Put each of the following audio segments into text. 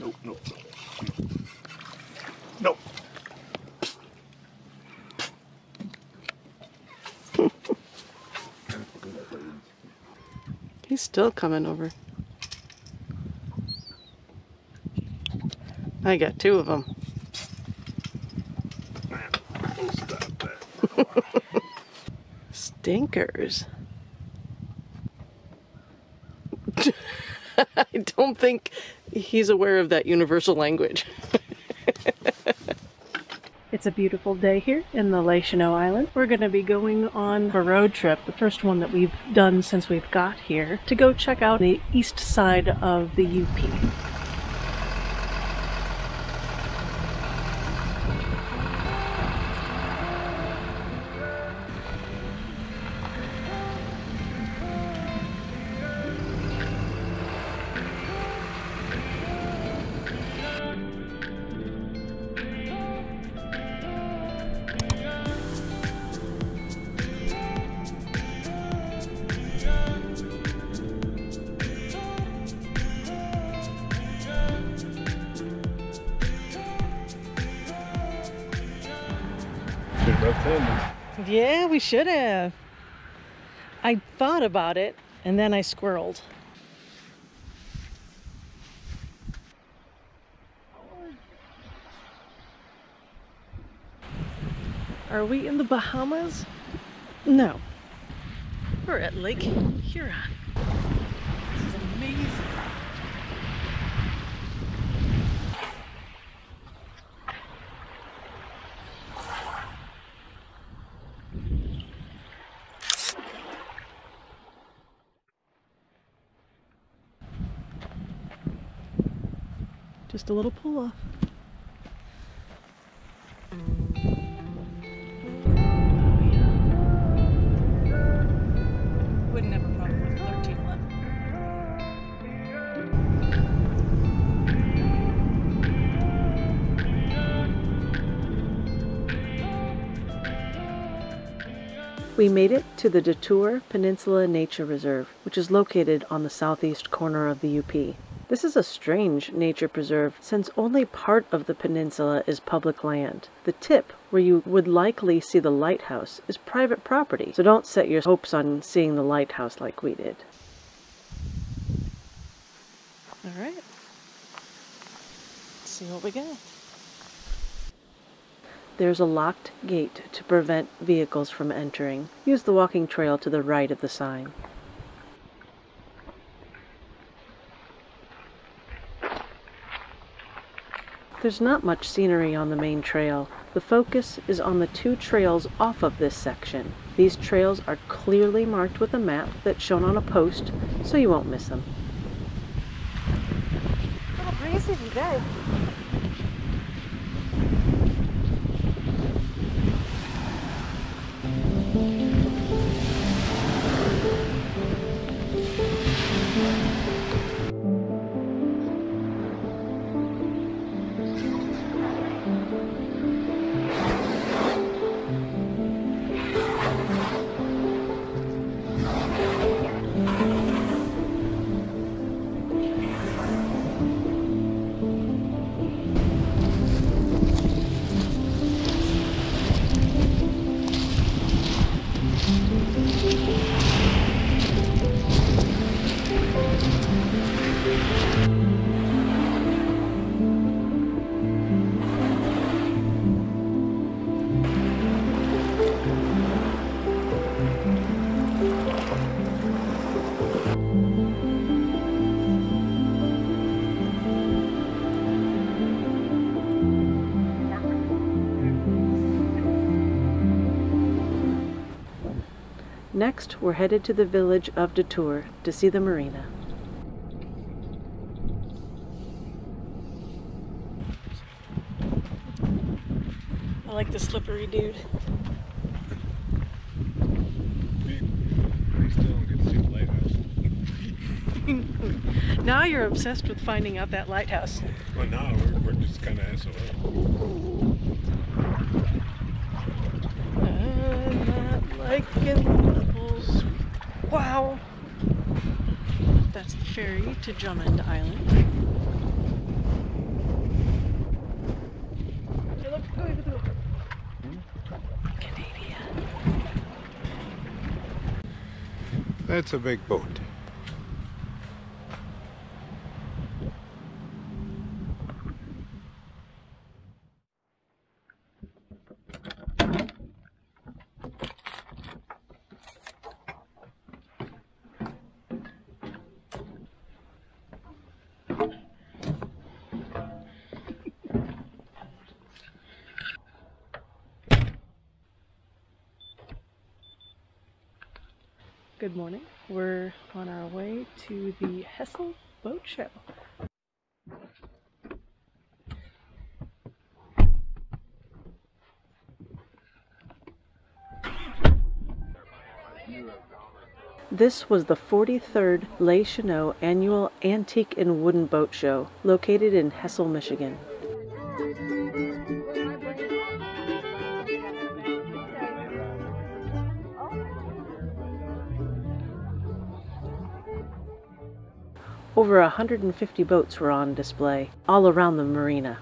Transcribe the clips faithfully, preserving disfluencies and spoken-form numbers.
Nope, nope, nope. Nope. He's still coming over. I got two of them. Stinkers. I don't think he's aware of that universal language. It's a beautiful day here in the Les Cheneaux Island. We're going to be going on a road trip, the first one that we've done since we've got here, to go check out the east side of the U P. Yeah, we should have. I thought about it and then I squirreled. Are we in the Bahamas? No. We're at Lake Huron. This is amazing. Just a little pull off. We made it to the DeTour Peninsula Nature Reserve, which is located on the southeast corner of the U P. This is a strange nature preserve since only part of the peninsula is public land. The tip, where you would likely see the lighthouse, is private property, so don't set your hopes on seeing the lighthouse like we did. All right, let's see what we got. There's a locked gate to prevent vehicles from entering. Use the walking trail to the right of the sign. There's not much scenery on the main trail. The focus is on the two trails off of this section. These trails are clearly marked with a map that's shown on a post, so you won't miss them. What a breezy day. Next, we're headed to the village of DeTour to see the marina. I like the slippery dude. We, we still don't get to see the lighthouse. Now you're obsessed with finding out that lighthouse. Well, now we're, we're just kind of S O L. I'm not liking. Wow! That's the ferry to Drummond Island. That's a big boat. Good morning. We're on our way to the Hessel Boat Show. This was the forty-third Les Cheneaux Annual Antique and Wooden Boat Show, located in Hessel, Michigan. Over one hundred fifty boats were on display all around the marina.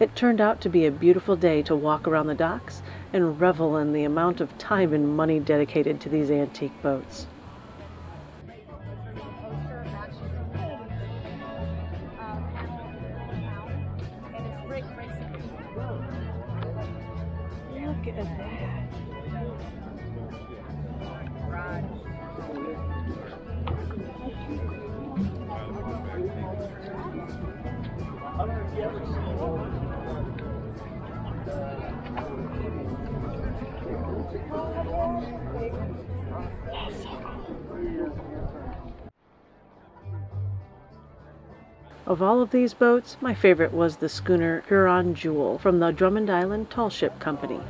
It turned out to be a beautiful day to walk around the docks and revel in the amount of time and money dedicated to these antique boats. Look at that. Of all of these boats, my favorite was the schooner Huron Jewel from the Drummond Island Tall Ship Company.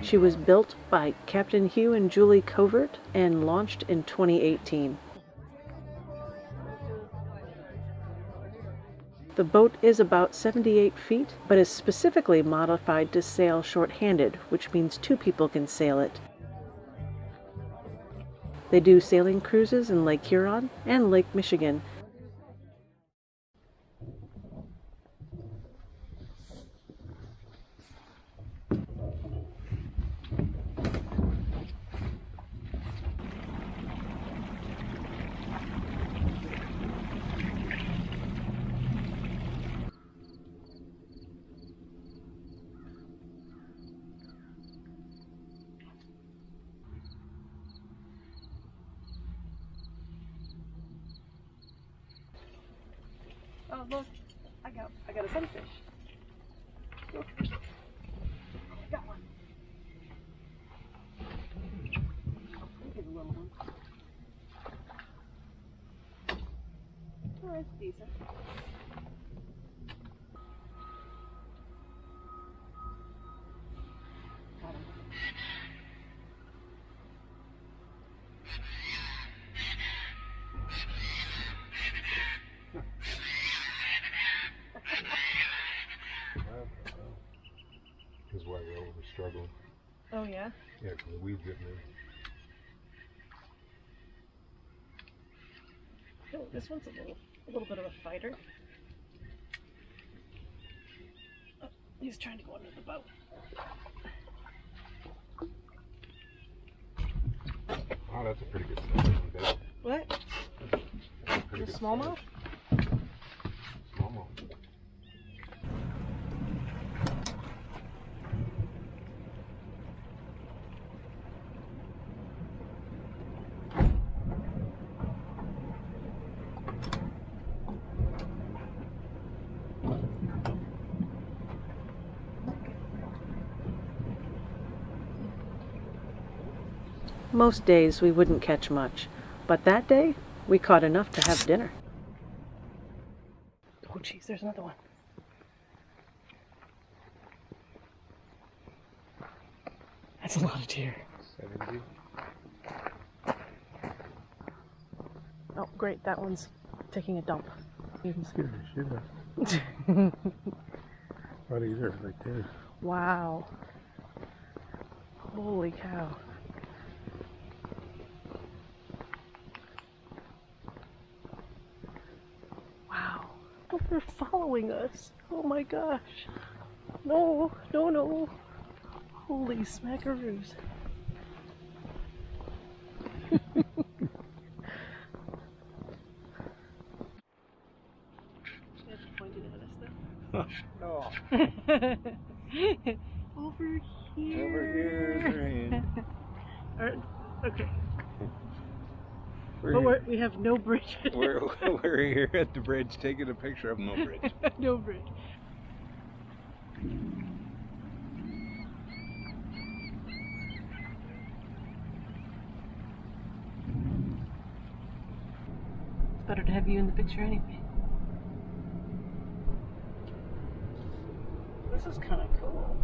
She was built by Captain Hugh and Julie Covert and launched in twenty eighteen. The boat is about seventy-eight feet, but is specifically modified to sail shorthanded, which means two people can sail it. They do sailing cruises in Lake Huron and Lake Michigan. Oh, look, I got, I got a sunfish. Look, I got one. I'll get a little one. Oh, that's decent. Got him. Struggling. Oh yeah? Yeah, because the weeds get me. Oh, this one's a little a little bit of a fighter. Oh, he's trying to go under the boat. Oh, that's a pretty good size. What? The smallmouth? Smallmouth. Most days we wouldn't catch much, but that day we caught enough to have dinner. Oh jeez, there's another one. That's a lot of deer. seventy. Oh great, that one's taking a dump. You can scare the shit out. A lot easier right there. Wow. Holy cow. Wow. Oh, they're following us. Oh my gosh. No, no, no. Holy smackaroos. Oh. Over here. Over here. All right. Okay. We're but we're, we have no bridge. we're, we're here at the bridge taking a picture of no bridge. No bridge. It's better to have you in the picture anyway. This is kind of cool.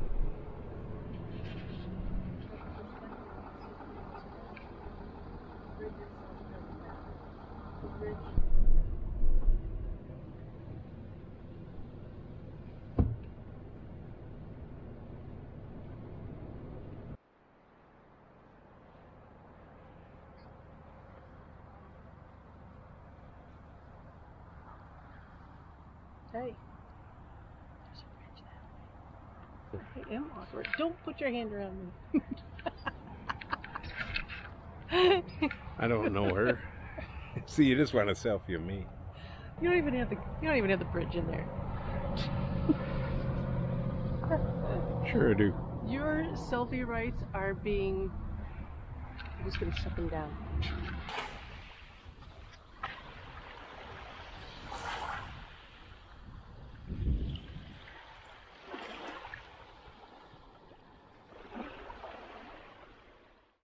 Hey. I am awkward. Don't put your hand around me. I don't know her. See, you just want a selfie of me. You don't even have the you don't even have the bridge in there. Sure I do. Your selfie rights are being. I'm just gonna shut them down.